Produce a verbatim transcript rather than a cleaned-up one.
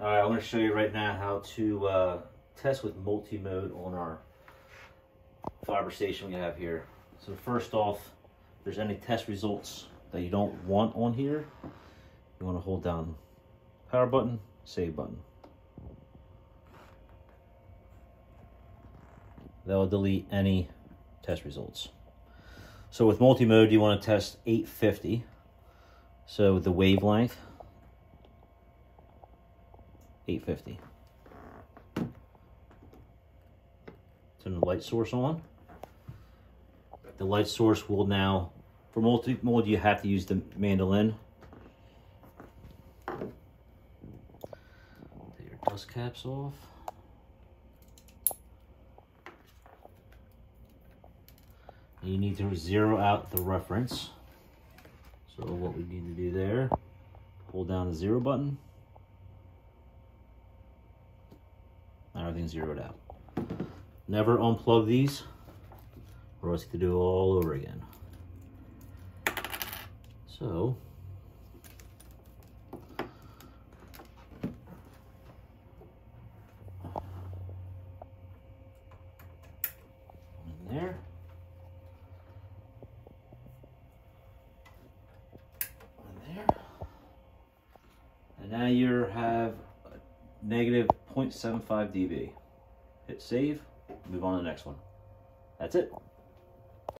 All right, I want to show you right now how to uh, test with multi-mode on our fiber station we have here. So first off, if there's any test results that you don't want on here, you want to hold down power button, save button. That will delete any test results. So with multi-mode, you want to test eight fifty. So the wavelength, eight fifty. Turn the light source on. The light source will now, for multi-mode, you have to use the mandolin. Take your dust caps off. And you need to zero out the reference. So what we need to do there, hold down the zero button. Now everything's zeroed out. Never unplug these, or else you have to do it all over again. So, in there. In there. And now you have negative zero point seven five dB. Hit save, move on to the next one. That's it.